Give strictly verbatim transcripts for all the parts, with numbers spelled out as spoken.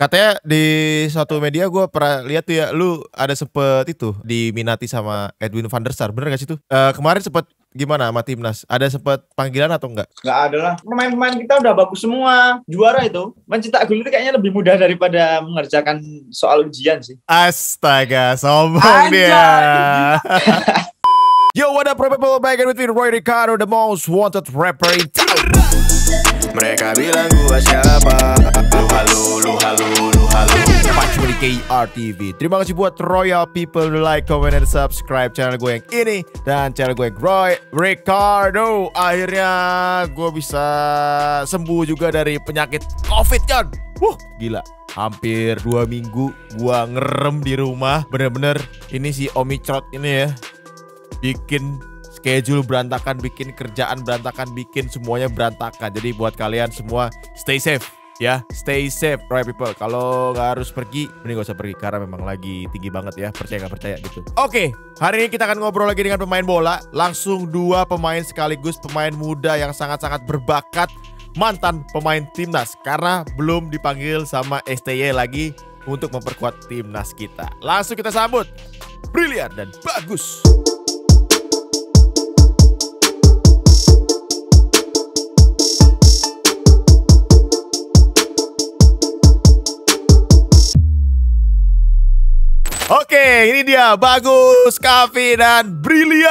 Katanya di satu media gue pernah lihat tuh ya, lu ada sempet itu diminati sama Edwin van der Sar, bener gak sih tuh? Uh, kemarin sempet gimana sama timnas? Ada sempet panggilan atau enggak? Enggak ada lah. Pemain-pemain kita udah bagus semua, juara itu. Mencetak gol itu kayaknya lebih mudah daripada mengerjakan soal ujian sih. Astaga, sombong dia. Yo, what up, people? Back with me, Roy Ricardo, the most wanted rapper in town. Mereka bilang gua siapa? Lu halu, lu halu, lu halu. Pacu di K R T V. Terima kasih buat Royal People, like, comment, and subscribe channel gue yang ini dan channel gue Roy Ricardo. Akhirnya gue bisa sembuh juga dari penyakit COVID, John. Wuh, gila. Hampir dua minggu gua ngerem di rumah. Bener-bener ini si Omicron ini ya, bikin schedule berantakan, bikin kerjaan berantakan, bikin semuanya berantakan. Jadi buat kalian semua stay safe ya, stay safe right people. Kalau nggak harus pergi, mending gak usah pergi karena memang lagi tinggi banget ya, percaya nggak percaya gitu. Oke, hari ini kita akan ngobrol lagi dengan pemain bola. Langsung dua pemain sekaligus, pemain muda yang sangat-sangat berbakat, mantan pemain timnas karena belum dipanggil sama S T Y lagi untuk memperkuat timnas kita. Langsung kita sambut Brylian dan Bagus. Oke, ini dia Bagus, Kahfi, dan Brylian.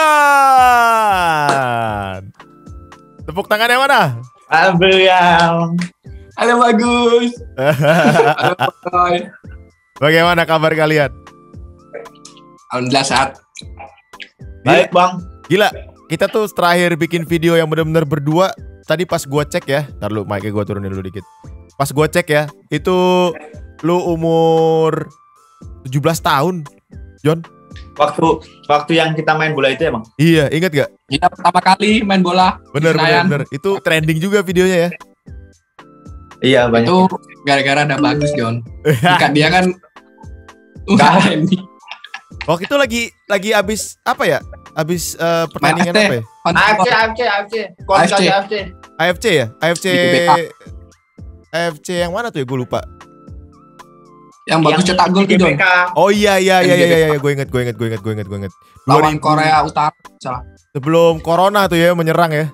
Tepuk tangan yang mana? Halo Brylian. Halo Bagus. Halo Roy. Bagaimana kabar kalian? Alhamdulillah sehat. Baik bang. Gila, kita tuh terakhir bikin video yang benar-benar berdua. Tadi pas gua cek ya, ntar lu mic-nya gua turunin dulu dikit. Pas gua cek ya, itu lu umur tujuh belas tahun, John. Waktu waktu yang kita main bola itu emang. Iya, ingat gak? Kita pertama kali main bola. Bener, bener, bener. Itu trending juga videonya ya. Iya, banyak. Itu gara-gara ada Bagus, John. Dia kan enggak. Waktu itu lagi lagi abis apa ya? Abis uh, pertandingan apa ya? A F C, A F C, A F C. A F C ya? A F C. A F C yang mana tuh ya? Gue lupa. Yang Bagus cetak gol gitu. Oh iya iya iya iya iya, gue inget gue inget gue inget gue inget gue inget. Lawan Korea Utara salah. Sebelum corona tuh ya menyerang ya.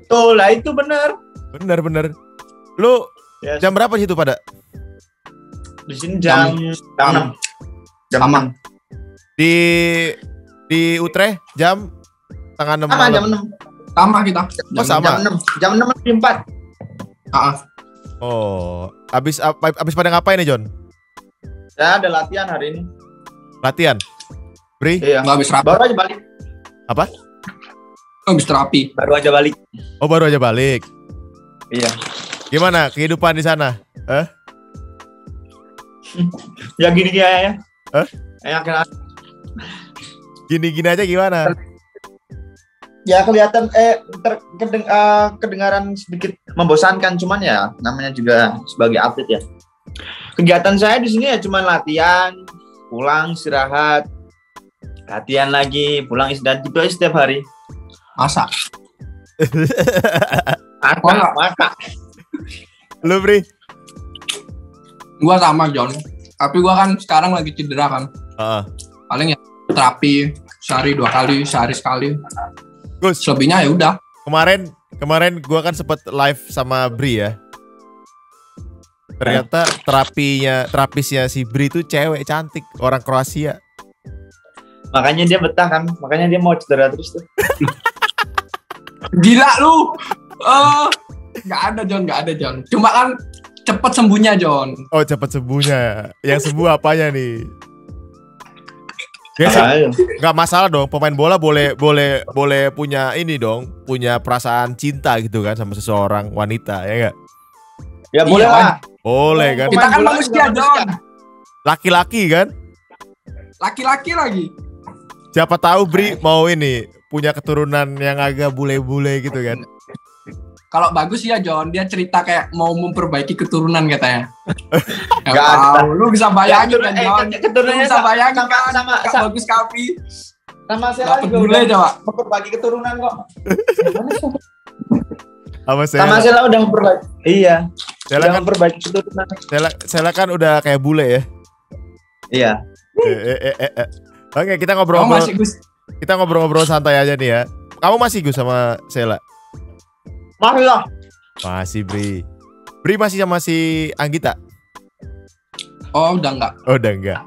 Betul lah itu benar. Benar benar. Lu yes. Jam berapa sih itu pada? Di sini jam jam enam. Jam enam. Di di Utrecht jam tengah enam. Sama jam enam. Sama kita. Oh, sama. Jam enam. Jam enam empat puluh empat. Heeh. Oh, abis abis pada ngapain nih John? Ya ada latihan hari ini. Latihan? Bri? Iya. Nggak habis rapi. Baru aja balik. Apa? Habis terapi. Baru aja balik. Oh baru aja balik. Iya. Gimana kehidupan di sana? Eh? Ya gini-gini aja. Eh? Enak-enak. Gini-gini aja gimana? Ya kelihatan eh terkedeng, uh, kedengaran sedikit membosankan, cuman ya namanya juga sebagai atlet ya. Kegiatan saya di sini ya cuman latihan, pulang istirahat, latihan lagi, pulang istirahat gitu aja setiap hari. Masak. Masak, masak. Lu Bri? Gua sama John, tapi gua kan sekarang lagi cedera kan. Uh. Paling ya terapi sehari dua kali, sehari sekali. Gus, selebihnya ya udah. Kemarin, kemarin gua kan sempet live sama Bri ya. Ternyata terapinya, terapisnya si Bri itu cewek cantik, orang Kroasia. Makanya dia betah kan, makanya dia mau cedera terus tuh. Gila lu. Uh, gak ada John, gak ada John. Cuma kan cepet sembuhnya John. Oh cepet sembuhnya. Yang sembuh apanya nih? Biasa, nggak masalah dong. Pemain bola boleh boleh boleh punya ini dong, punya perasaan cinta gitu kan sama seseorang wanita ya nggak? Ya boleh lah. Boleh kan? Kita kan manusia dong. Laki-laki kan? Laki-laki lagi. Siapa tahu Bri mau ini punya keturunan yang agak bule-bule gitu kan? Kalau Bagus ya John, dia cerita kayak mau memperbaiki keturunan katanya. Gak tahu, lu bisa bayangin kan John? Lu bisa bayangin kan sama Bagus Kahfi? Sama saya lagi udah memperbaiki keturunan kok. Sama saya udah memperbaiki. Iya. Sela kan perbaiki itu. Sela, Sela kan udah kayak bule ya. Iya. Eh, eh, eh, eh. Oke, kita ngobrol-ngobrol. Kita ngobrol-ngobrol santai aja nih ya. Kamu masih Gus sama Sela? Masih lah. Masih Bri. Bri masih sama si Anggita? Oh, udah enggak. Oh, udah enggak.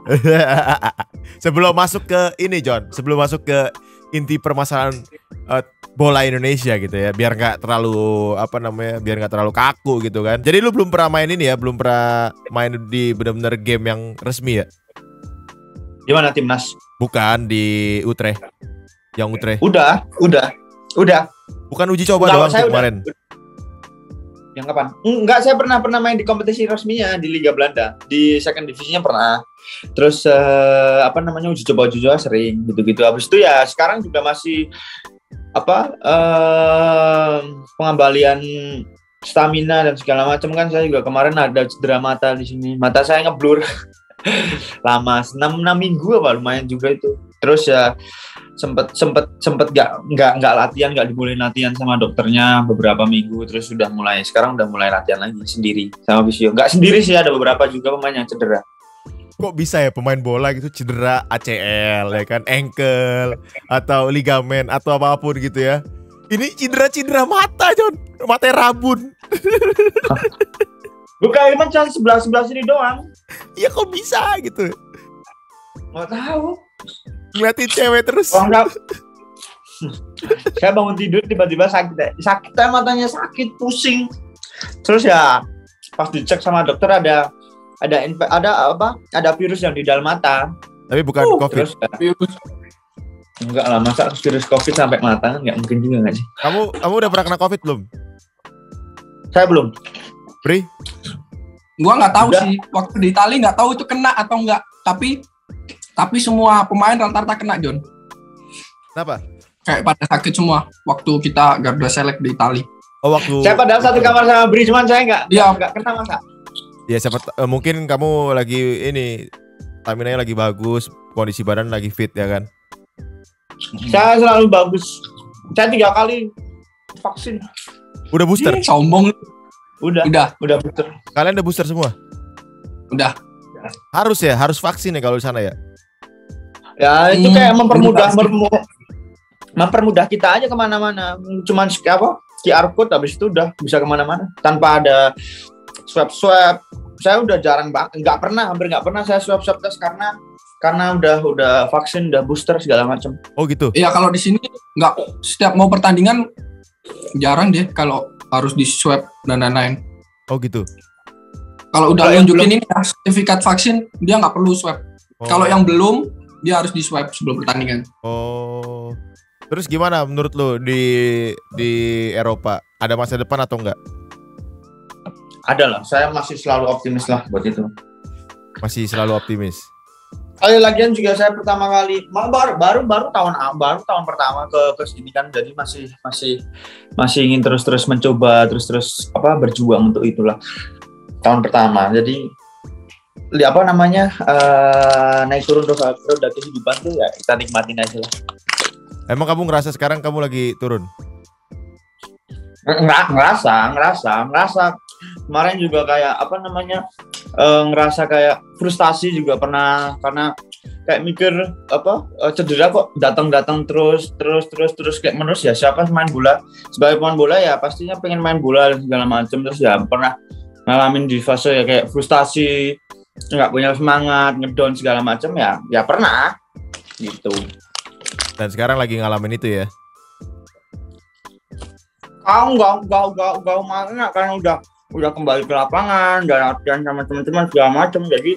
Sebelum masuk ke ini John, sebelum masuk ke inti permasalahan uh, bola Indonesia gitu ya, biar nggak terlalu apa namanya, biar nggak terlalu kaku gitu kan. Jadi lu belum pernah main ini ya, belum pernah main di benar-benar game yang resmi ya? Di mana, Timnas? Bukan, di Utrecht. Yang Utrecht. Udah, udah, udah. Bukan uji coba doang kemarin. Udah. Yang kapan? Enggak, saya pernah pernah main di kompetisi resminya di Liga Belanda, di second divisinya pernah. Terus eh, apa namanya uji coba uji coba sering gitu-gitu. Habis itu ya sekarang juga masih apa eh, pengembalian stamina dan segala macam kan. Saya juga kemarin ada cedera mata di sini. Mata saya ngeblur. Lama enam minggu apa lumayan juga itu. Terus ya sempet sempet sempet gak nggak nggak latihan, nggak dibolehin latihan sama dokternya beberapa minggu. Terus sudah mulai sekarang udah mulai latihan lagi sendiri sama fisio. Nggak sendiri sih, ada beberapa juga pemain yang cedera. Kok bisa ya pemain bola gitu cedera A C L ya kan, ankle atau ligamen atau apapun gitu ya. Ini cedera cedera mata John, mata rabun. Bukan cuma sebelah sebelah sini doang. Iya kok bisa gitu? Nggak tahu. Ngeliatin cewek terus. Oh, saya bangun tidur tiba-tiba sakit, sakit matanya, sakit pusing. Terus ya pas dicek sama dokter ada ada ada apa? Ada virus yang di dalam mata. Tapi bukan uh, COVID. Terus, ya. Enggak lah, masa virus COVID sampai mata? Enggak mungkin juga nggak sih. Kamu kamu udah pernah kena COVID belum? Saya belum. Pri? Gua nggak tahu udah. Sih. Waktu di Itali nggak tahu itu kena atau enggak. Tapi Tapi semua pemain rata-rata kena, John. Kenapa? Kayak pada sakit semua waktu kita garda select di Itali. Oh, waktu. Saya padahal satu kamar sama Bri, cuman saya enggak. Iya, enggak kena masa. Ya, siapa uh, mungkin kamu lagi ini stamina-nya lagi bagus, kondisi badan lagi fit ya kan? Hmm. Saya selalu bagus. Saya tiga kali vaksin. Udah booster? Ih, sombong. Udah. Udah, udah booster. Kalian udah booster semua? Udah. Harus ya, harus vaksin ya kalau di sana ya. Ya itu kayak mempermudah mempermudah, mempermudah kita aja kemana-mana. Cuman apa Q R code habis itu udah bisa kemana-mana tanpa ada swab-swab. Saya udah jarang banget, nggak pernah, hampir nggak pernah saya swab-swab tes karena karena udah udah vaksin, udah booster segala macam. Oh gitu. Iya kalau di sini nggak, setiap mau pertandingan jarang deh kalau harus di swab dan lain-lain. Oh gitu. Kalau udah nunjukin ini sertifikat vaksin dia nggak perlu swab. Oh. Kalau yang belum dia harus di swab sebelum pertandingan. Oh, terus gimana menurut lo di di Eropa? Ada masa depan atau enggak? Ada lah, saya masih selalu optimis lah buat itu. Masih selalu optimis. Kali lagian juga saya pertama kali baru baru baru tahun baru tahun pertama ke ke sini kan, jadi masih masih masih ingin terus terus mencoba terus terus apa berjuang untuk itulah tahun pertama. Jadi li apa namanya uh, naik turun roda roda kehidupan tuh ya kita nikmatin aja lah. Emang kamu ngerasa sekarang kamu lagi turun? Nggak ngerasa, ngerasa, ngerasa. Kemarin juga kayak apa namanya uh, ngerasa kayak frustasi juga pernah karena kayak mikir apa cedera kok datang-datang terus terus terus terus kayak menerus ya. Siapa main bola sebagai pemain bola ya pastinya pengen main bola dan segala macam. Terus ya pernah ngalamin di fase ya kayak frustasi, nggak punya semangat, ngedown segala macam ya, ya pernah gitu. Dan sekarang lagi ngalamin itu ya? Kau nggak nggak nggak nggak makanya karena udah udah kembali ke lapangan, udah latihan sama teman-teman segala macam, jadi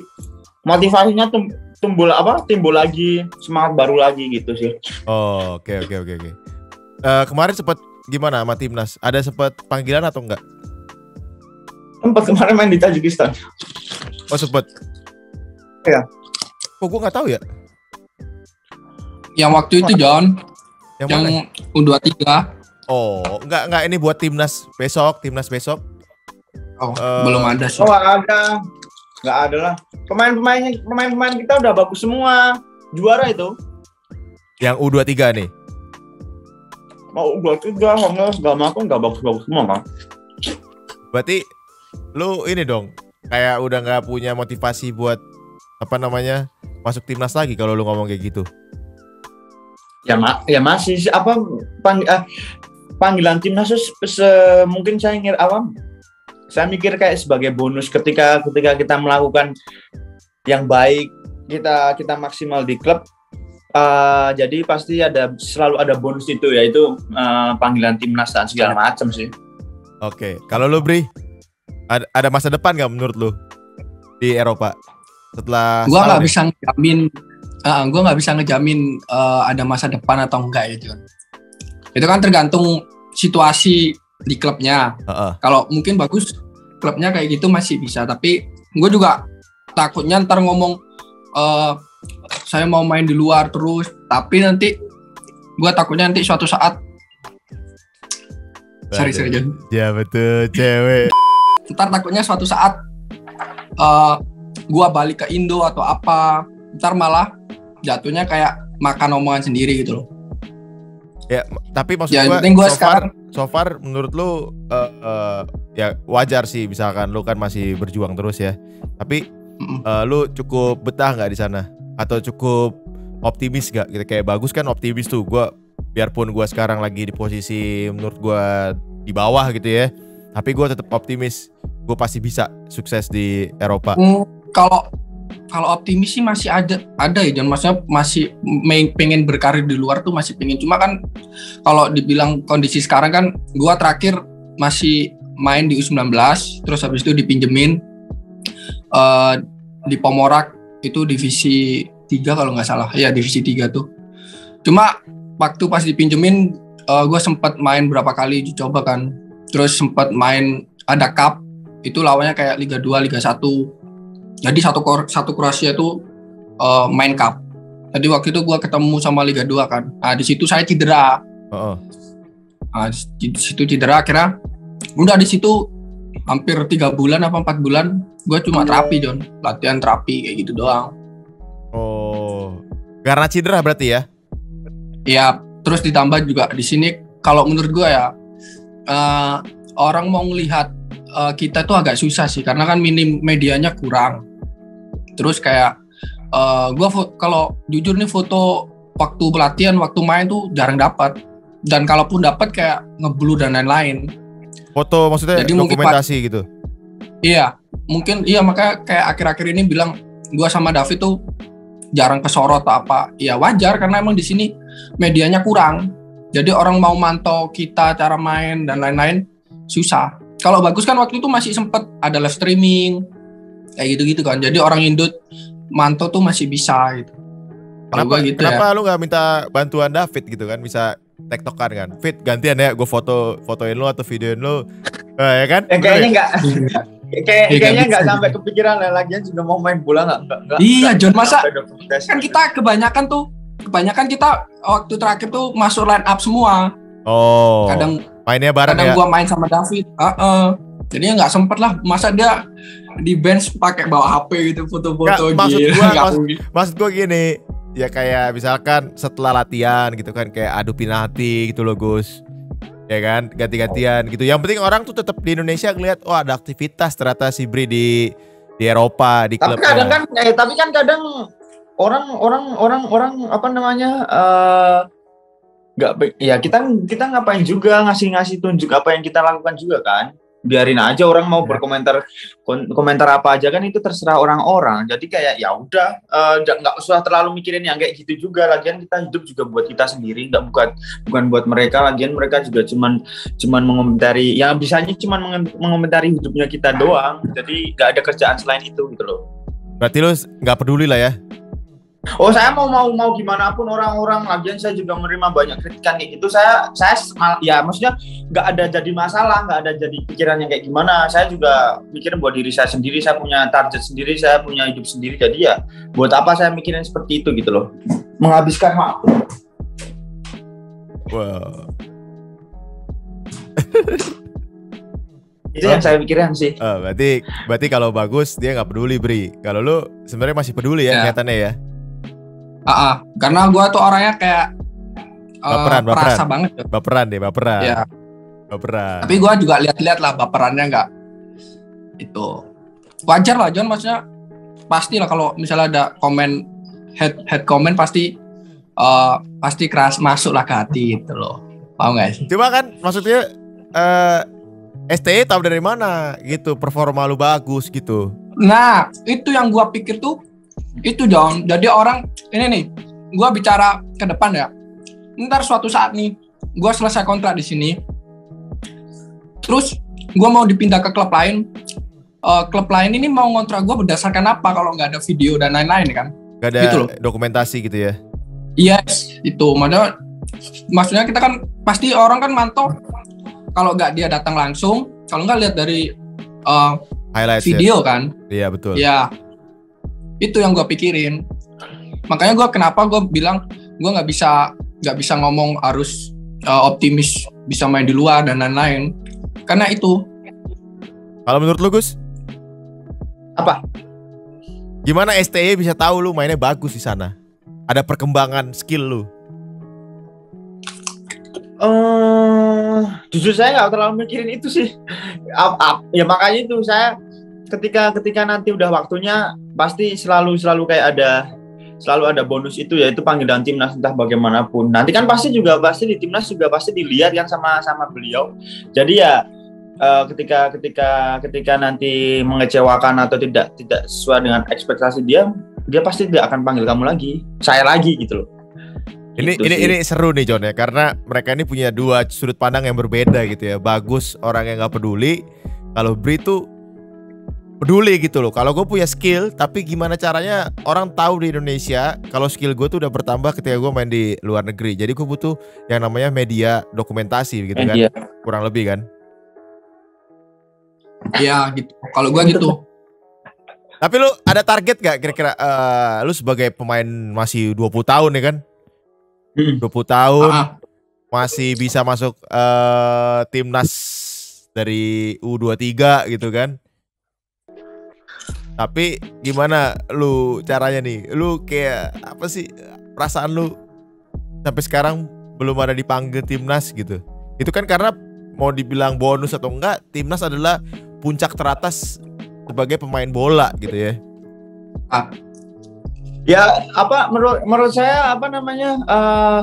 motivasinya tum, tumbuh apa? Timbul lagi, semangat baru lagi gitu sih. Oh oke okay, oke okay, oke okay, oke. Okay. Uh, kemarin sempat gimana sama Timnas? Ada sempat panggilan atau enggak? Sempat kemarin main di Tajikistan. Oh sempet? Iya. Kok gue gak tahu ya? Yang waktu itu John. Yang, yang U dua puluh tiga. Oh enggak, enggak ini buat Timnas besok. Timnas besok. Oh uh, belum ada sih. Oh ada. Enggak ada lah. Pemain-pemainnya, pemain-pemain kita udah bagus semua. Juara itu. Yang U dua puluh tiga nih? Mau U dua puluh tiga, enggak, enggak, enggak bagus-bagus semua kan. Berarti lu ini dong kayak udah nggak punya motivasi buat apa namanya masuk timnas lagi kalau lu ngomong kayak gitu. Ya ma ya masih apa pang eh, panggilan timnas mungkin saya ingin awam. Saya mikir kayak sebagai bonus ketika ketika kita melakukan yang baik, kita kita maksimal di klub. Uh, jadi pasti ada selalu ada bonus itu, yaitu uh, panggilan timnas dan segala macam sih. Oke, kalau lu Bri, ada, ada masa depan nggak menurut lu di Eropa setelah? Gua nggak bisa ngejamin, uh, gua nggak bisa ngejamin uh, ada masa depan atau enggak ya John. Itu kan tergantung situasi di klubnya. Uh-uh. Kalau mungkin bagus, klubnya kayak gitu masih bisa. Tapi gue juga takutnya ntar ngomong. Uh, saya mau main di luar terus, tapi nanti gue takutnya nanti suatu saat cari saja. Ya betul, cewek. Ntar takutnya suatu saat uh, gue balik ke Indo atau apa, ntar malah jatuhnya kayak makan omongan sendiri gitu loh. Ya, tapi maksud ya, gue so, sekarang, far, so far menurut lu uh, uh, ya wajar sih, misalkan lu kan masih berjuang terus ya. Tapi uh, lu cukup betah nggak di sana? Atau cukup optimis gak? Kayak bagus kan optimis tuh, gua biarpun gua sekarang lagi di posisi menurut gua di bawah gitu ya, tapi gua tetap optimis, gua pasti bisa sukses di Eropa. Kalau kalau optimis sih masih ada ada ya, dan maksudnya masih pengen berkarir di luar tuh masih pengen. Cuma kan kalau dibilang kondisi sekarang kan, gua terakhir masih main di U sembilan belas, terus habis itu dipinjemin uh, di Pomorak. Itu divisi tiga kalau nggak salah, ya divisi tiga tuh. Cuma waktu pas dipinjemin, uh, gue sempat main berapa kali dicoba kan. Terus sempat main ada cup, itu lawannya kayak Liga dua, Liga satu. Jadi satu satu Kroasia itu uh, main cup. Jadi waktu itu gue ketemu sama Liga dua kan. Nah di situ saya cedera. Uh-uh. Nah di situ cedera, akhirnya udah di situ hampir tiga bulan apa empat bulan. Gue cuma terapi John, latihan terapi kayak gitu doang. Oh, karena cedera berarti ya? Iya, terus ditambah juga di sini kalau menurut gue ya uh, orang mau ngelihat uh, kita tuh agak susah sih, karena kan minim medianya kurang. Terus kayak uh, gue kalau jujur nih foto waktu pelatihan, waktu main tuh jarang dapat, dan kalaupun dapat kayak ngeblur dan lain-lain. Foto maksudnya? Jadi dokumentasi mungkin, gitu? Iya. Mungkin iya, makanya kayak akhir-akhir ini bilang gue sama David tuh jarang kesorot atau apa. Ya wajar, karena emang di sini medianya kurang. Jadi orang mau mantau kita cara main dan lain-lain susah. Kalau bagus kan waktu itu masih sempet ada live streaming kayak gitu-gitu kan. Jadi orang Indo mantau tuh masih bisa gitu. Kenapa, gitu kenapa ya. Lu gak minta bantuan David gitu kan, bisa tektokan kan, Fit gantian ya, gue foto fotoin lu atau videoin lu. Eh, ya kan? Ya, kayaknya enggak. Kayak, ya, kayaknya nggak sampai kepikiran lah, lagian sudah mau main bola nggak? Iya John, masa kan kita kebanyakan tuh kebanyakan kita waktu terakhir tuh masuk line up semua. Oh. Kadang mainnya bareng kadang ya. Kadang gua main sama David. Uh -uh. Jadinya nggak sempet lah, masa dia di bench pakai bawa H P gitu foto-foto. Maksud gua maksud, maksud gua gini ya, kayak misalkan setelah latihan gitu kan, kayak adu penalti gitu loh Gus. Ya kan, ganti-gantian gitu. Yang penting orang tuh tetap di Indonesia ngelihat, oh ada aktivitas ternyata si Bri di di Eropa, di klub. Tapi kadang kan, eh, tapi kan kadang orang orang orang orang apa namanya nggak, uh, ya kita kita ngapain juga ngasih-ngasih tunjuk apa yang kita lakukan juga kan. Biarin aja orang mau berkomentar komentar apa aja kan, itu terserah orang-orang. Jadi kayak ya udah nggak uh, usah terlalu mikirin yang kayak gitu juga. Lagian kita hidup juga buat kita sendiri, nggak bukan bukan buat mereka. Lagian mereka juga cuman cuman mengomentari yang bisanya, cuman mengomentari hidupnya kita doang. Jadi nggak ada kerjaan selain itu gitu loh. Berarti lo nggak peduli lah ya? Oh saya mau mau mau gimana pun orang-orang, lagian saya juga menerima banyak kritikan kayak gitu. Saya saya ya maksudnya nggak ada jadi masalah, nggak ada jadi pikiran yang kayak gimana. Saya juga mikirin buat diri saya sendiri, saya punya target sendiri, saya punya hidup sendiri. Jadi ya buat apa saya mikirin seperti itu gitu loh, menghabiskan waktu. Wow. Itu yang saya pikirin sih. Oh, berarti berarti kalau bagus dia nggak peduli Bri. Kalau lu sebenarnya masih peduli ya, ya. Kelihatannya ya. Uh, karena gue tuh orangnya kayak uh, baperan, baperan. Perasa banget ya. Baperan deh, baperan. Ya. Baperan. Tapi gue juga lihat-lihat lah baperannya nggak. itu wajar lah John, maksudnya pasti lah kalau misalnya ada komen head head comment pasti uh, pasti keras masuk lah ke hati itu loh, paham nggak sih? Cuma kan maksudnya uh, S T E tahu dari mana gitu, performa lu bagus gitu. Nah itu yang gua pikir tuh itu John. Jadi orang ini nih, gua bicara ke depan ya. Ntar suatu saat nih, gua selesai kontrak di sini, terus gua mau dipindah ke klub lain. Uh, klub lain ini mau ngontrak gue berdasarkan apa kalau nggak ada video dan lain-lain kan? Gak ada gitu loh, dokumentasi gitu ya? Yes, itu maksudnya, maksudnya kita kan pasti orang kan mantau kalau nggak dia datang langsung, kalau nggak lihat dari uh, highlight video ya. Kan? Iya betul. Ya itu yang gue pikirin. Makanya gue kenapa gue bilang gue nggak bisa nggak bisa ngomong harus uh, optimis bisa main di luar dan lain-lain, karena itu. Kalau menurut lu Gus? Apa? Gimana S T E bisa tahu lu mainnya bagus di sana? Ada perkembangan skill lu? Uh, jujur saya nggak terlalu mikirin itu sih. Up, up. Ya makanya itu saya ketika ketika nanti udah waktunya pasti selalu selalu kayak ada selalu ada bonus itu, yaitu panggilan timnas entah bagaimanapun. Nanti kan pasti juga pasti di timnas juga pasti dilihat kan sama sama beliau. Jadi ya. Uh, ketika ketika ketika nanti mengecewakan atau tidak tidak sesuai dengan ekspektasi dia, dia pasti tidak akan panggil kamu lagi, saya lagi gitu loh. Ini gitu ini sih. Ini seru nih John ya, karena mereka ini punya dua sudut pandang yang berbeda gitu ya. Bagus orang yang nggak peduli, kalau Bri tuh peduli gitu loh. Kalau gue punya skill, tapi gimana caranya orang tahu di Indonesia kalau skill gue tuh udah bertambah ketika gue main di luar negeri. Jadi gue butuh yang namanya media dokumentasi gitu media. Kan, kurang lebih kan. Ya gitu. Kalau gua gitu. Tapi lu ada target gak kira-kira uh, lu sebagai pemain masih dua puluh tahun ya kan? dua puluh tahun uh-huh. Masih bisa masuk uh, timnas dari U dua puluh tiga gitu kan. Tapi gimana lu caranya nih? Lu kayak apa sih perasaan lu sampai sekarang belum ada dipanggil timnas gitu? Itu kan karena mau dibilang bonus atau enggak, timnas adalah puncak teratas sebagai pemain bola gitu ya. Ah. Ya apa menurut menurut saya apa namanya uh,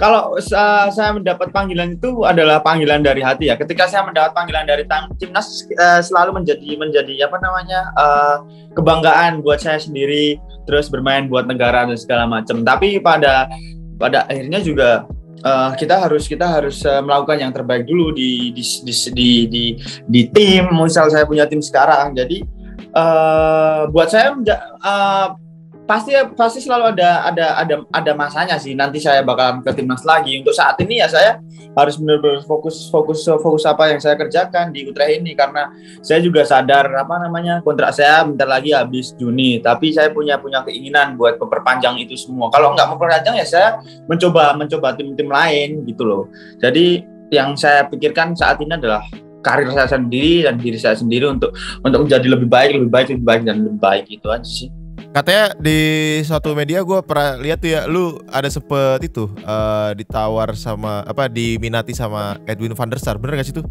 kalau uh, saya mendapat panggilan itu adalah panggilan dari hati ya. Ketika saya mendapat panggilan dari timnas uh, selalu menjadi menjadi apa namanya uh, kebanggaan buat saya sendiri, terus bermain buat negara dan segala macam. Tapi pada pada akhirnya juga Uh, kita harus kita harus uh, melakukan yang terbaik dulu di di di di, di, di tim. Misal saya punya tim sekarang, jadi uh, buat saya uh, pasti pasti selalu ada ada ada ada masanya sih. Nanti saya bakalan ke timnas lagi. Untuk saat ini ya saya harus benar-benar fokus fokus fokus apa yang saya kerjakan di Utrecht ini, karena saya juga sadar apa namanya kontrak saya bentar lagi habis Juni, tapi saya punya punya keinginan buat memperpanjang itu semua. Kalau nggak memperpanjang ya saya mencoba mencoba tim-tim lain gitu loh. Jadi yang saya pikirkan saat ini adalah karir saya sendiri dan diri saya sendiri untuk untuk menjadi lebih baik lebih baik lebih baik dan lebih baik, itu aja sih. Katanya di suatu media gue pernah lihat tuh ya, lu ada sempet itu uh, ditawar sama apa diminati sama Edwin van der Sar, bener gak sih tuh?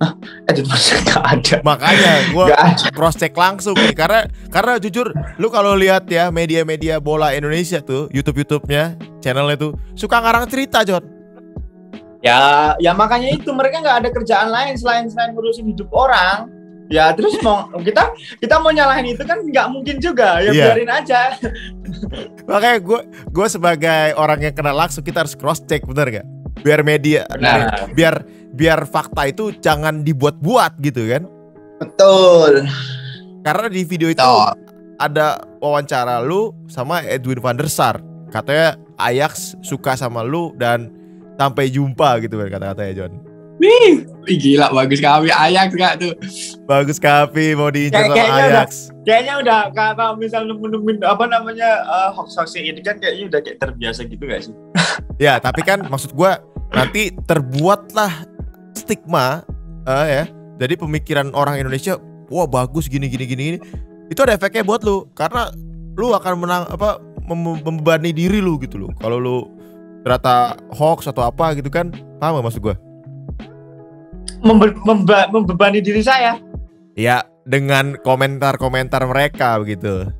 Hah, Edwin van der Sar gak ada. Makanya gue cross check langsung nih, karena karena jujur lu kalau lihat ya media-media bola Indonesia tuh YouTube-YouTube-nya channelnya tuh suka ngarang cerita John. Ya, ya makanya itu mereka nggak ada kerjaan lain selain selain ngurusin hidup orang. Ya terus mau kita kita mau nyalahin itu kan nggak mungkin juga ya, yeah. Biarin aja. Makanya gue gue sebagai orang yang kena langsung kita harus cross check, bener gak? Biar media nah. biar biar fakta itu jangan dibuat-buat gitu kan? Betul. Karena di video itu Betul. Ada wawancara lu sama Edwin van der Sar, katanya Ajax suka sama lu dan sampai jumpa gitu kan kata-katanya John. Wih, gila Bagus Kahfi Ajax gak tuh? Bagus Kahfi mau diincar sama Ajax. Udah, kayaknya udah kalau misal nemuin apa namanya uh, hoax-hoax ini kan kayaknya udah kayak terbiasa gitu gak sih? Ya, tapi kan maksud gua nanti terbuatlah stigma uh, ya. Jadi pemikiran orang Indonesia, wah bagus gini gini gini gini. Itu ada efeknya buat lu karena lu akan menang apa mem- membebani diri lu gitu loh. Kalau lu ternyata hoax atau apa gitu kan, paham gak maksud gua? Membe- memba- membebani diri saya. ya dengan komentar-komentar mereka begitu.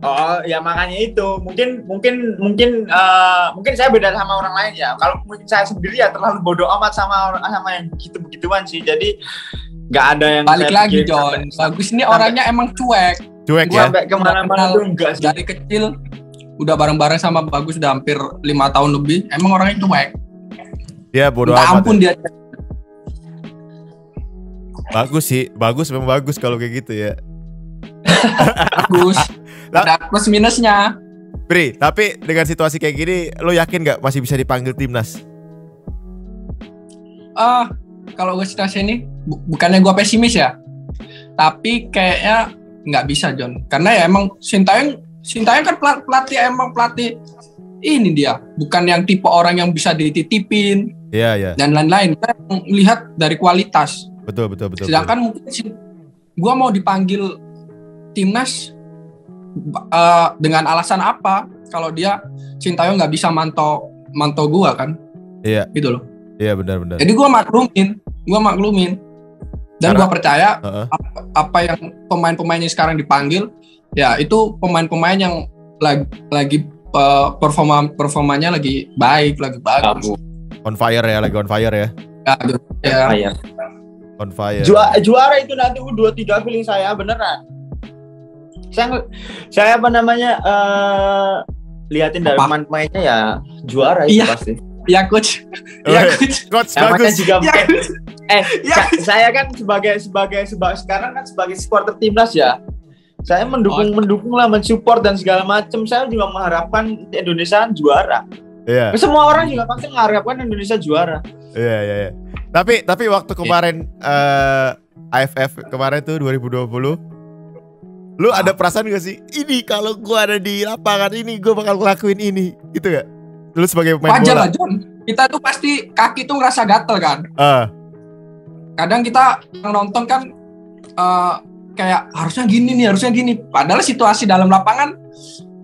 Oh ya, makanya itu mungkin mungkin mungkin uh, mungkin saya beda sama orang lain ya. Kalau mungkin saya sendiri ya terlalu bodoh amat sama sama yang gitu-begituan sih. Jadi nggak ada yang balik lagi John. Sampai, Bagus ini orangnya sampai, emang cuek. Cuek gua ya. Sampai kemana-mana tuh enggak sih. Dari kecil udah bareng-bareng sama Bagus udah hampir lima tahun lebih. Emang orangnya cuek. Dia bodoh amat. Ampun ya. Dia. Bagus sih, Bagus memang bagus kalau kayak gitu ya. Bagus. Ada plus minusnya, Bri. Tapi dengan situasi kayak gini, lo yakin nggak masih bisa dipanggil timnas? Ah, uh, kalau gue situasi ini, bu bukannya gue pesimis ya, tapi kayaknya nggak bisa John. Karena ya emang Shin Tae-yong, Shin Tae-yong kan pelat pelatih emang pelatih ini dia, bukan yang tipe orang yang bisa dititipin, yeah, yeah. dan lain-lain. Kita lihat dari kualitas. Betul betul betul. Sedangkan betul. Mungkin gue mau dipanggil timnas. Uh, dengan alasan apa kalau dia Shin Tae-yong nggak bisa mantau mantau gua kan? Iya. Gitu loh. Iya benar-benar. Jadi gua maklumin, gua maklumin, dan Karena, gua percaya uh -uh. Apa, apa yang pemain-pemainnya sekarang dipanggil, ya itu pemain-pemain yang lagi, lagi uh, performa performanya lagi baik, lagi bagus. On fire ya, lagi on fire ya. Ya, gitu, ya. On fire. On fire. Juara, juara itu nanti U dua puluh tiga feeling saya beneran. Saya, saya apa namanya uh, liatin dari pemain-pemainnya ya juara itu ya, pasti. Iya coach, iya coach. Coach ya, bagus. Juga ya, mungkin, coach. Eh, ya, saya kan sebagai sebagai sebagai sekarang kan sebagai supporter timnas ya. Saya mendukung oh. mendukung lah, mensupport dan segala macam. Saya juga mengharapkan Indonesia juara. Iya. Semua orang juga pasti mengharapkan Indonesia juara. Iya iya. iya. Tapi tapi waktu kemarin yeah. uh, A F F kemarin tuh dua ribu dua puluh. Lu ada perasaan gak sih, ini kalau gua ada di lapangan ini, gua bakal ngelakuin ini, gitu gak? Lu sebagai pemain wajar bola. Wajar lah John, kita tuh pasti kaki tuh ngerasa gatel kan. Uh. Kadang kita nonton kan uh, kayak harusnya gini nih, harusnya gini. Padahal situasi dalam lapangan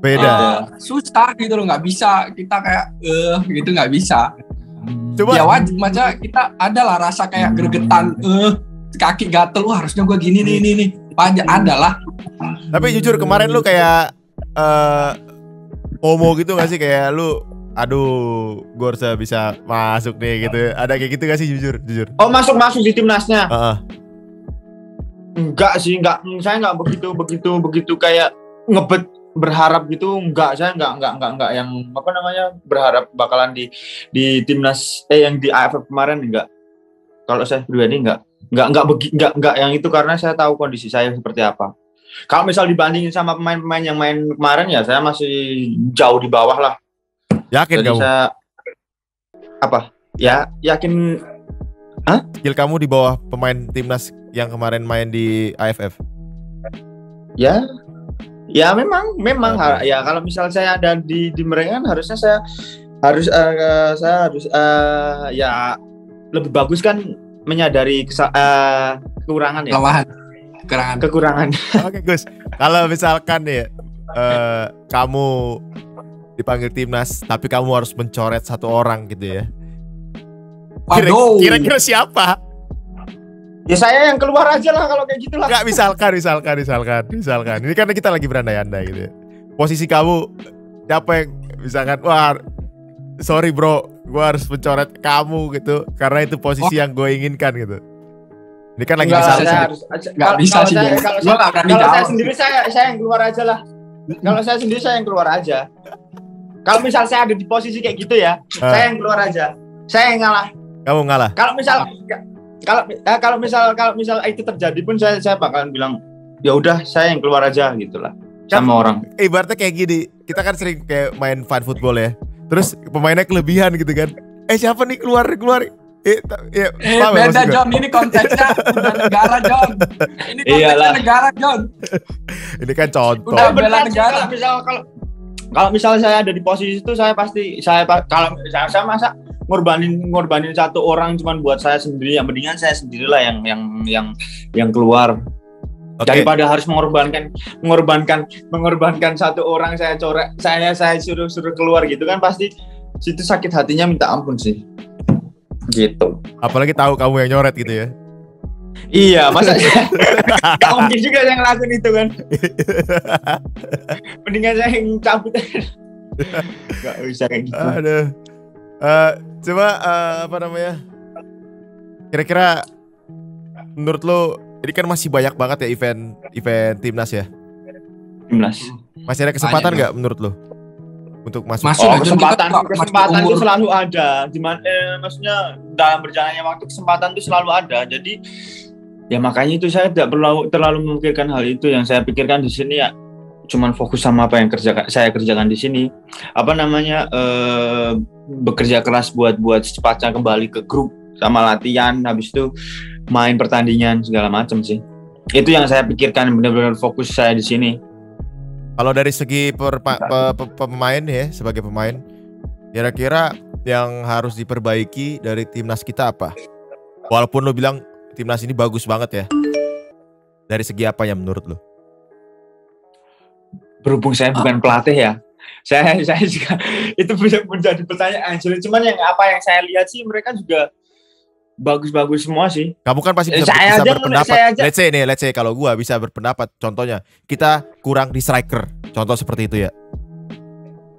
beda. Uh, susah gitu loh, nggak bisa. Kita kayak eh uh, gitu nggak bisa. Coba. Ya wajar, macam kita adalah rasa kayak gregetan, eh uh, kaki gatel, wah harusnya gua gini nih, ini nih. Banyak adalah. Tapi jujur kemarin lu kayak uh, Omo gitu gak sih? Kayak lu aduh gue harus bisa masuk nih gitu. Ada kayak gitu gak sih jujur? jujur? Oh masuk-masuk di timnasnya? Uh-uh. Enggak sih, enggak. Saya enggak begitu-begitu-begitu kayak ngebet berharap gitu. Enggak, saya enggak, enggak, enggak, enggak yang apa namanya berharap bakalan di di timnas, eh yang di A F F kemarin enggak. Kalau saya pribadi enggak. Nggak nggak begi nggak nggak yang itu karena saya tahu kondisi saya seperti apa. Kalau misal dibandingin sama pemain-pemain yang main kemarin ya saya masih jauh di bawah lah. Yakin kamu? Saya, apa? Ya yakin. Hah? Skill kamu di bawah pemain timnas yang kemarin main di A F F? Ya, ya memang memang okay. Ya kalau misal saya ada di di mereka harusnya saya harus uh, saya harus uh, ya lebih bagus kan. Menyadari uh, kekurangan ya. Kelemahan. Kekurangan. Kekurangan. Oke, Gus. Kalau misalkan ya uh, kamu dipanggil timnas tapi kamu harus mencoret satu orang gitu ya. Kira-kira siapa? Ya saya yang keluar aja lah kalau kayak gitu lah. Enggak, misalkan misalkan misalkan misalkan. Ini karena kita lagi berandai-andai gitu ya. Posisi kamu siapa yang misalkan wah sorry bro, gue harus mencoret kamu gitu karena itu posisi oh. yang gue inginkan gitu. Ini kan lagi bisa nggak bisa sih. Kalau saya sendiri saya saya yang keluar aja lah. Kalau saya sendiri saya yang keluar aja. Kalau misal saya ada di posisi kayak gitu ya, uh. saya yang keluar aja. Saya yang ngalah. Kamu ngalah. Kalau misal kalau kalau misal kalau misal itu terjadi pun saya saya bakalan bilang ya udah saya yang keluar aja gitulah sama orang. Ibaratnya kayak gini, kita kan sering kayak main fun football ya. Terus pemainnya kelebihan gitu kan. Eh siapa nih keluar keluar? Eh, ya, eh beda John, ini konteksnya udah negara John. Ini konteksnya Iyalah. negara John. Ini kan contoh. Udah bela negara. Misal kalau kalau misal saya ada di posisi itu saya pasti saya kalau saya, saya masa ngorbanin ngorbanin satu orang cuman buat saya sendiri, yang mendingan saya sendirilah yang yang yang yang keluar. Okay. Daripada harus mengorbankan, mengorbankan, mengorbankan satu orang saya coret, saya saya suruh-suruh keluar gitu kan pasti situ sakit hatinya minta ampun sih, gitu. Apalagi tahu kamu yang nyoret gitu ya? Iya, masa gak mungkin juga saya ngelakuin itu kan. Mendingan saya yang cabut. Gak bisa kayak gitu. Aduh. Uh, coba uh, apa namanya? Kira-kira menurut lo ini kan masih banyak banget ya event event timnas ya? Timnas. Masih ada kesempatan nggak menurut lo untuk masuk? Masuk oh, kesempatan, kita, kesempatan itu selalu ada. Dimana, eh, maksudnya dalam berjalannya waktu kesempatan itu selalu ada. Jadi ya makanya itu saya tidak perlu terlalu memikirkan hal itu. Yang saya pikirkan di sini ya cuman fokus sama apa yang kerjakan, saya kerjakan di sini. Apa namanya eh, bekerja keras buat buat secepatnya kembali ke grup sama latihan. Habis itu main pertandingan segala macam sih. Itu yang saya pikirkan, benar-benar fokus saya di sini. Kalau dari segi per, pe, pe, pemain ya, sebagai pemain, kira-kira yang harus diperbaiki dari timnas kita apa? Walaupun lo bilang timnas ini bagus banget ya, dari segi apa yang menurut lo? Berhubung saya bukan pelatih ya, saya saya juga itu bisa menjadi pertanyaan. Cuman yang apa yang saya lihat sih mereka juga bagus-bagus semua sih. Kamu kan pasti bisa, saya bisa aja, berpendapat. Saya aja. Let's say nih, let's say kalau gua bisa berpendapat. Contohnya, kita kurang di striker. Contoh seperti itu ya.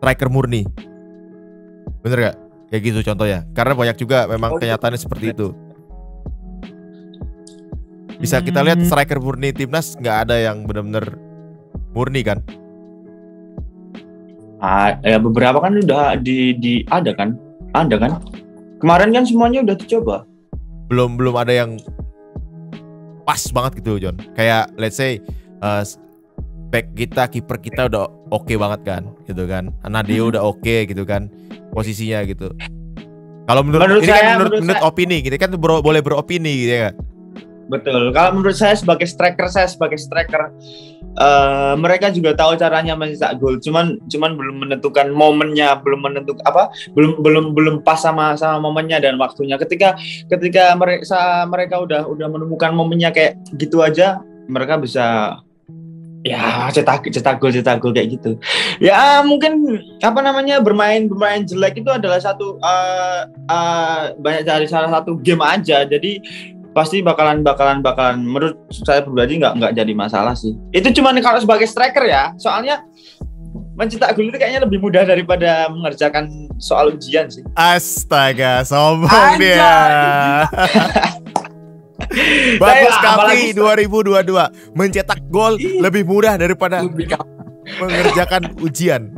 Striker murni. Bener gak? Kayak gitu contohnya. Karena banyak juga memang kenyataannya seperti itu. Bisa kita lihat striker murni timnas nggak ada yang benar-benar murni kan? Ah, ya beberapa kan udah di, di ada kan? Ada kan? Kemarin kan semuanya udah dicoba. Belum belum ada yang pas banget gitu, John. Kayak let's say uh, back kita, kiper kita udah oke okay banget kan, gitu kan. Nadio udah oke okay, gitu kan, posisinya gitu. Kalau menurut, menurut ini saya, kan menurut, menurut, menurut saya, opini, kita gitu, kan bro, boleh beropini gitu ya. Betul. Kalau menurut saya sebagai striker, saya sebagai striker, uh, mereka juga tahu caranya mencetak gol. Cuman, cuman belum menentukan momennya, belum menentuk apa, belum belum belum pas sama sama momennya dan waktunya. Ketika ketika mereka mereka udah udah menemukan momennya kayak gitu aja, mereka bisa ya cetak cetak gol cetak gol kayak gitu. Ya mungkin apa namanya bermain bermain jelek itu adalah satu uh, uh, banyak dari salah satu game aja. Jadi pasti bakalan bakalan bakalan menurut saya pribadi nggak nggak jadi masalah sih. Itu cuman kalau sebagai striker ya, soalnya mencetak gol itu kayaknya lebih mudah daripada mengerjakan soal ujian sih. Astaga, sombong dia. Bagus Kahfi dua ribu dua puluh dua mencetak gol lebih mudah daripada mengerjakan ujian.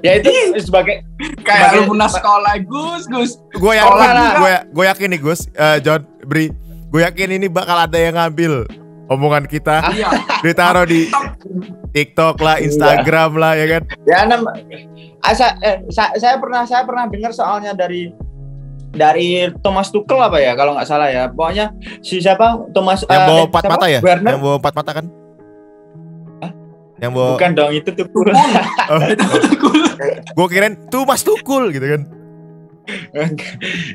Ya itu sebagai kayak alumni sekolah Gus Gus. Gue yakin, gue gue yakin nih Gus, uh, John Bri, gue yakin ini bakal ada yang ngambil omongan kita, ditaruh di TikTok lah, Instagram lah ya kan? Ya, enam, saya, eh, saya, saya pernah saya pernah dengar soalnya dari dari Thomas Tukul apa ya kalau nggak salah ya, pokoknya si siapa Thomas yang uh, bawa empat mata ya, Werner? Yang bawa empat mata kan? Yang bawa... Bukan dong, itu Tukul. Oh, itu Tukul. Gue kirain tuh Mas Tukul gitu kan.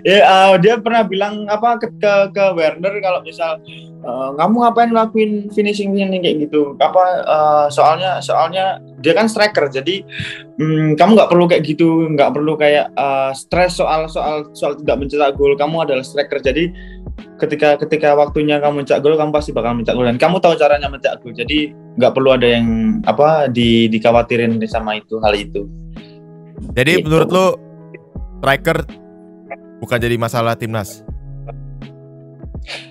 Ya, uh, dia pernah bilang apa ke ke, ke Werner kalau misal uh, kamu ngapain lakuin finishing ini kayak gitu. Apa uh, soalnya soalnya dia kan striker. Jadi um, kamu nggak perlu kayak gitu, nggak perlu kayak uh, stres soal soal soal tidak mencetak gol. Kamu adalah striker. Jadi ketika ketika waktunya kamu mencetak gol, kamu pasti bakal mencetak gol dan kamu tahu caranya mencetak gol. Jadi nggak perlu ada yang apa di dikhawatirin sama itu hal itu. Jadi gitu. Menurut lo striker bukan jadi masalah timnas.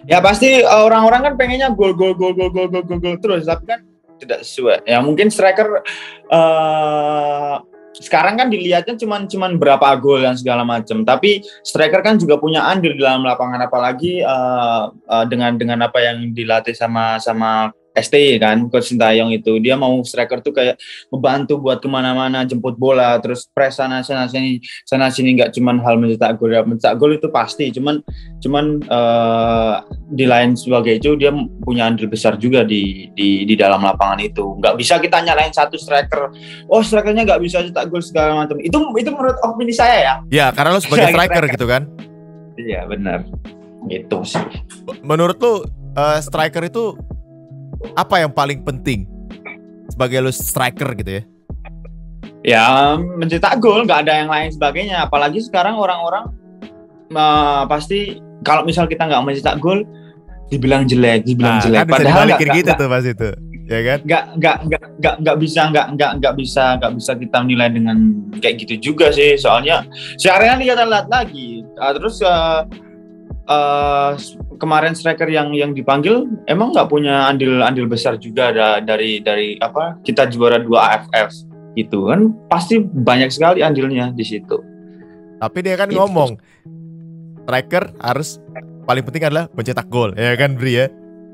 Ya pasti orang-orang kan pengennya gol gol gol gol gol gol gol terus, tapi kan tidak sesuai. Ya mungkin striker uh, sekarang kan dilihatnya cuman cuman berapa gol dan segala macam. Tapi striker kan juga punya andil di dalam lapangan, apalagi uh, uh, dengan dengan apa yang dilatih sama sama S T kan, Coach Shin Tae-yong itu dia mau striker tuh kayak membantu buat kemana-mana, jemput bola, terus press sana sana sini sana sini, nggak cuman hal mencetak gol, mencetak gol itu pasti, cuman cuman uh, di lain sebagai itu dia punya andil besar juga di di di dalam lapangan itu, nggak bisa kita nyalain satu striker, oh strikernya nggak bisa cetak gol segala macam, itu itu menurut opini saya ya. Ya karena lo sebagai striker gitu kan. Iya benar, gitu sih. Menurut lo uh, striker itu apa yang paling penting sebagai lu striker gitu ya? Ya mencetak gol, nggak ada yang lain sebagainya. Apalagi sekarang orang-orang uh, pasti kalau misal kita nggak mencetak gol, dibilang jelek, dibilang nah, jelek. Kan padahal bisa dibalikin gitu tuh pas itu, ya kan? Gak, gak, gak, gak, gak bisa, gak, gak, gak bisa, gak bisa kita menilai dengan kayak gitu juga sih. Soalnya seharian dia telat lagi. Uh, terus uh, uh, kemarin striker yang yang dipanggil emang nggak punya andil-andil besar juga da, dari dari apa? Kita juara dua A F F gitu kan? Pasti banyak sekali andilnya di situ. Tapi dia kan gitu. Ngomong striker harus paling penting adalah mencetak gol, ya kan Bri ya?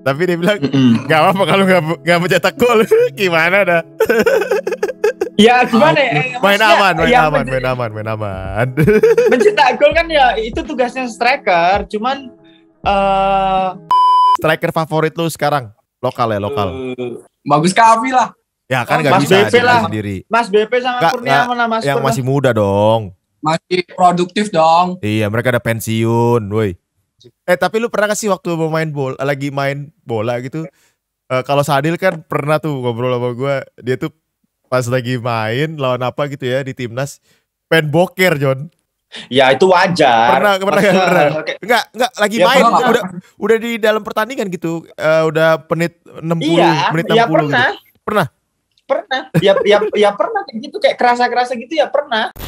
Tapi dia bilang, mm-mm. gak apa-apa kalau gak, gak mencetak gol. Gimana dah? Ya gimana ya? Main aman, main ya, aman, main aman, main aman. Mencetak gol kan ya itu tugasnya striker, cuman uh... striker favorit lu sekarang? Lokal ya, lokal. Uh, Bagus Kahfi lah. Ya kan oh, gak Mas bisa B P lah. Sendiri. Mas B P sama gak, Kurnia sama Mas yang Kurnia. Masih muda dong. Masih produktif dong. Iya, mereka ada pensiun, woi. Eh tapi lu pernah gak sih waktu mau main bola, lagi main bola gitu, uh, kalau Sadil kan pernah tuh ngobrol sama gue, dia tuh pas lagi main lawan apa gitu ya di timnas pengen boker John. Ya itu wajar. Pernah pernah Masa, gak, pernah. Okay. Enggak enggak lagi ya, main pernah, udah udah di dalam pertandingan gitu, uh, udah menit enam puluh iya, menit enam puluh. Iya pernah. Gitu. Pernah. Pernah. Ya ya ya pernah kayak gitu, kayak kerasa-kerasa gitu ya pernah.